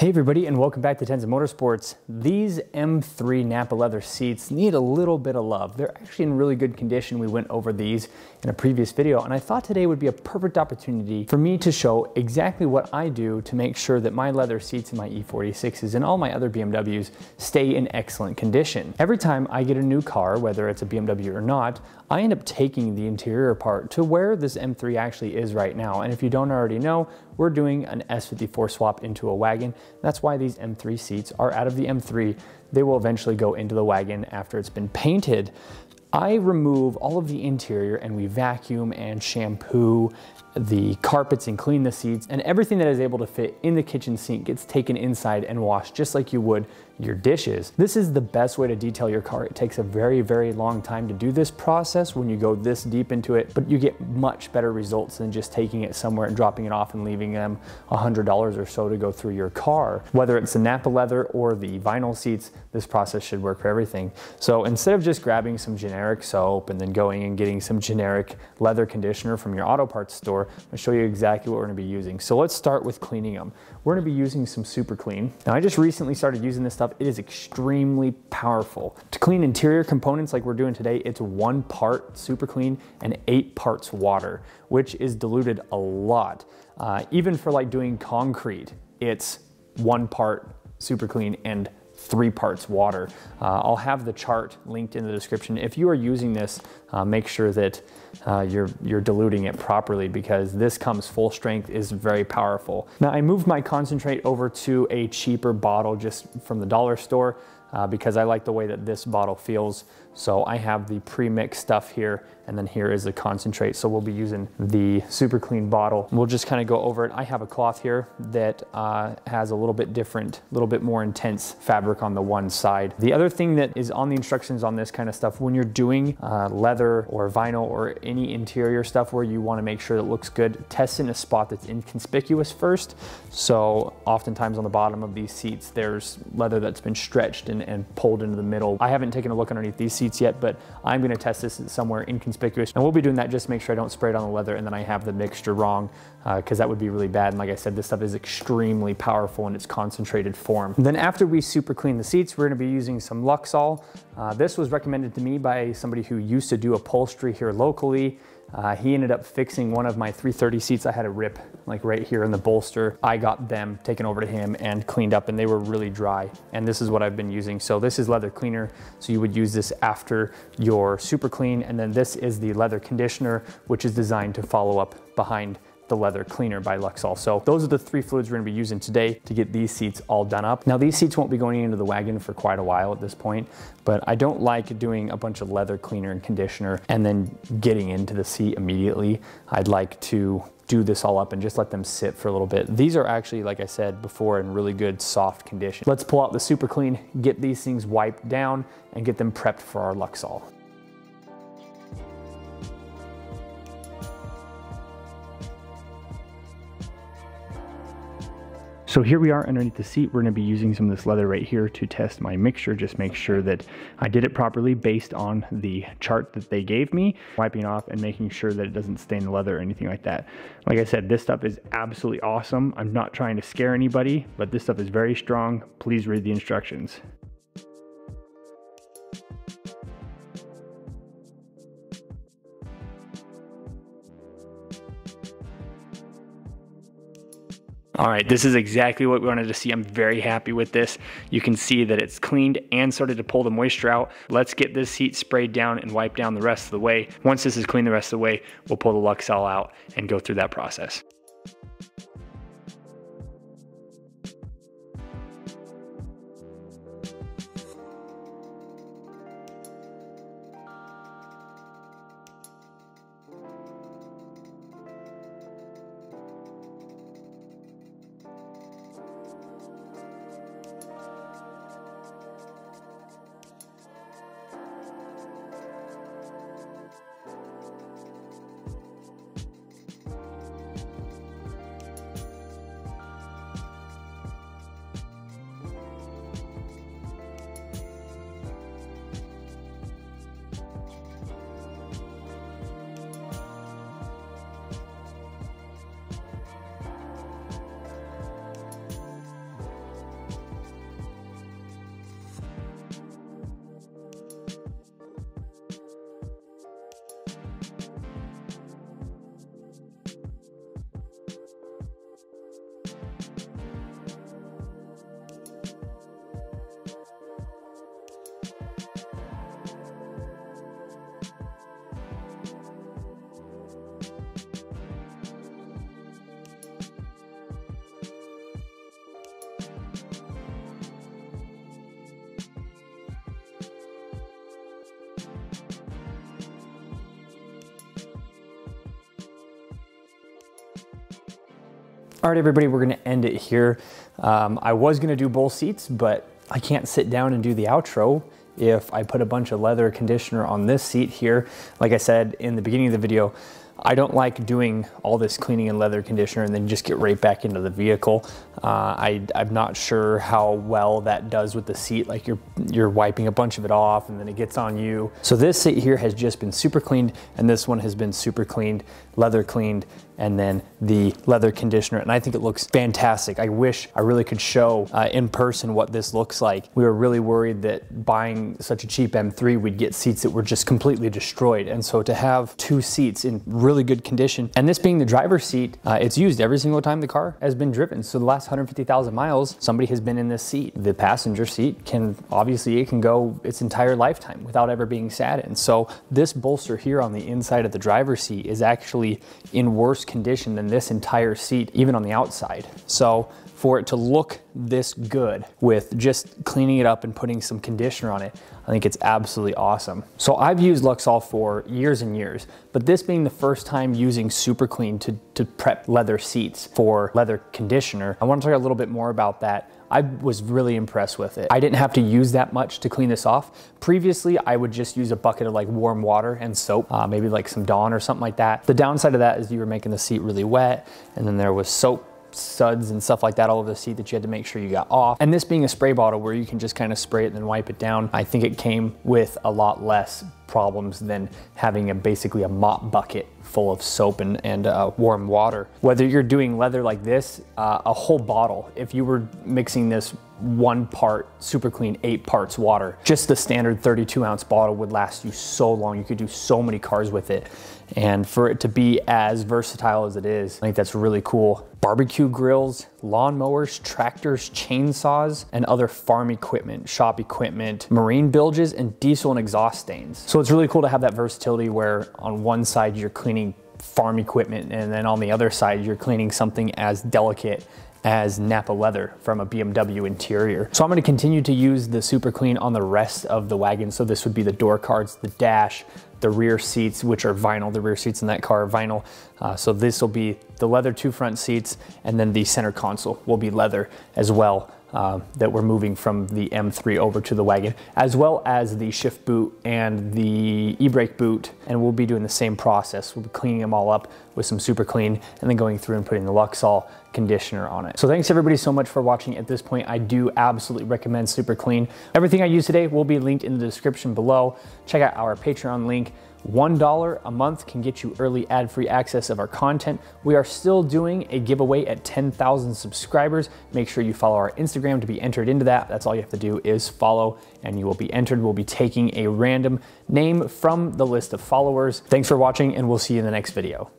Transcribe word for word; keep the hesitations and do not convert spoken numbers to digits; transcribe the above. Hey everybody, and welcome back to Tenza Motorsports. These M three Napa leather seats need a little bit of love. They're actually in really good condition. We went over these in a previous video, and I thought today would be a perfect opportunity for me to show exactly what I do to make sure that my leather seats in my E forty-sixes and all my other B M Ws stay in excellent condition. Every time I get a new car, whether it's a B M W or not, I end up taking the interior part to where this M three actually is right now. And if you don't already know, we're doing an S fifty-four swap into a wagon. That's why these M three seats are out of the M three. They will eventually go into the wagon after it's been painted. I remove all of the interior and we vacuum and shampoo the carpets and clean the seats, and everything that is able to fit in the kitchen sink gets taken inside and washed just like you would your dishes. This is the best way to detail your car. It takes a very, very long time to do this process when you go this deep into it, but you get much better results than just taking it somewhere and dropping it off and leaving them a hundred dollars or so to go through your car. Whether it's the Napa leather or the vinyl seats, this process should work for everything. So instead of just grabbing some generic soap and then going and getting some generic leather conditioner from your auto parts store, I'll show you exactly what we're gonna be using. So let's start with cleaning them. We're gonna be using some Super Clean. Now I just recently started using this stuff. It is extremely powerful. To clean interior components like we're doing today, it's one part Super Clean and eight parts water, which is diluted a lot. Uh, even for like doing concrete, it's one part Super Clean and three parts water. Uh, I'll have the chart linked in the description. If you are using this, uh, make sure that uh, you're, you're diluting it properly, because this comes full strength, is very powerful. Now I moved my concentrate over to a cheaper bottle just from the dollar store uh, because I like the way that this bottle feels. So I have the pre-mixed stuff here, and then here is the concentrate. So we'll be using the Super Clean bottle. We'll just kind of go over it. I have a cloth here that uh, has a little bit different, a little bit more intense fabric on the one side. The other thing that is on the instructions on this kind of stuff, when you're doing uh, leather or vinyl or any interior stuff where you want to make sure that it looks good, test in a spot that's inconspicuous first. So oftentimes on the bottom of these seats, there's leather that's been stretched and, and pulled into the middle. I haven't taken a look underneath these seats yet, but I'm gonna test this somewhere inconspicuous. And we'll be doing that just to make sure I don't spray it on the leather and then I have the mixture wrong, because uh, that would be really bad. And like I said, this stuff is extremely powerful in its concentrated form. And then after we Super Clean the seats, we're gonna be using some Lexol. Uh, this was recommended to me by somebody who used to do upholstery here locally. Uh, he ended up fixing one of my three thirty seats. I had a rip like right here in the bolster. I got them taken over to him and cleaned up, and they were really dry. And this is what I've been using. So this is leather cleaner. So you would use this after your Super Clean. And then this is the leather conditioner, which is designed to follow up behind the leather cleaner by Lexol. So those are the three fluids we're gonna be using today to get these seats all done up. Now these seats won't be going into the wagon for quite a while at this point, but I don't like doing a bunch of leather cleaner and conditioner and then getting into the seat immediately. I'd like to do this all up and just let them sit for a little bit. These are actually, like I said before, in really good soft condition. Let's pull out the Super Clean, get these things wiped down, and get them prepped for our Lexol. So here we are underneath the seat. We're gonna be using some of this leather right here to test my mixture, just make sure that I did it properly based on the chart that they gave me, wiping off and making sure that it doesn't stain the leather or anything like that. Like I said, this stuff is absolutely awesome. I'm not trying to scare anybody, but this stuff is very strong. Please read the instructions. All right, this is exactly what we wanted to see. I'm very happy with this. You can see that it's cleaned and started to pull the moisture out. Let's get this seat sprayed down and wiped down the rest of the way. Once this is clean the rest of the way, we'll pull the Lexol out and go through that process. All right, everybody, we're gonna end it here. Um, I was gonna do both seats, but I can't sit down and do the outro if I put a bunch of leather conditioner on this seat here. Like I said in the beginning of the video, I don't like doing all this cleaning and leather conditioner and then just get right back into the vehicle. Uh, I, I'm not sure how well that does with the seat. Like you're, you're wiping a bunch of it off and then it gets on you. So this seat here has just been super cleaned, and this one has been super cleaned, leather cleaned, and then the leather conditioner. And I think it looks fantastic. I wish I really could show uh, in person what this looks like. We were really worried that buying such a cheap M three, we'd get seats that were just completely destroyed. And so to have two seats in really good condition, and this being the driver's seat, uh, it's used every single time the car has been driven. So the last one hundred fifty thousand miles, somebody has been in this seat. The passenger seat can, obviously it can go its entire lifetime without ever being sat in. So this bolster here on the inside of the driver's seat is actually in worse condition than this entire seat, even on the outside. So for it to look this good with just cleaning it up and putting some conditioner on it, I think it's absolutely awesome. So I've used Lexol for years and years, but this being the first time using Super Clean to, to prep leather seats for leather conditioner, I want to talk a little bit more about that. I was really impressed with it. I didn't have to use that much to clean this off. Previously, I would just use a bucket of like warm water and soap, uh, maybe like some Dawn or something like that. The downside of that is you were making the seat really wet, and then there was soap suds and stuff like that all over the seat that you had to make sure you got off. And this being a spray bottle where you can just kind of spray it and then wipe it down, I think it came with a lot less problems than having a basically a mop bucket full of soap and, and uh, warm water. Whether you're doing leather like this, uh, a whole bottle, if you were mixing this one part Super Clean, eight parts water, just the standard thirty-two ounce bottle would last you so long. You could do so many cars with it. And for it to be as versatile as it is, I think that's really cool. Barbecue grills, lawnmowers, tractors, chainsaws, and other farm equipment, shop equipment, marine bilges, and diesel and exhaust stains. So it's really cool to have that versatility where on one side you're cleaning farm equipment, and then on the other side you're cleaning something as delicate as Napa leather from a B M W interior. So I'm gonna continue to use the Super Clean on the rest of the wagon. So this would be the door cards, the dash, the rear seats, which are vinyl. The rear seats in that car are vinyl. Uh, so this will be the leather two front seats, and then the center console will be leather as well, uh, that we're moving from the M three over to the wagon, as well as the shift boot and the e-brake boot. And we'll be doing the same process. We'll be cleaning them all up with some Super Clean and then going through and putting the Lexol conditioner on it. So thanks everybody so much for watching. At this point, I do absolutely recommend Super Clean. Everything I use today will be linked in the description below. Check out our Patreon link. one dollar a month can get you early ad-free access of our content. We are still doing a giveaway at ten thousand subscribers. Make sure you follow our Instagram to be entered into that. That's all you have to do is follow and you will be entered. We'll be taking a random name from the list of followers. Thanks for watching, and we'll see you in the next video.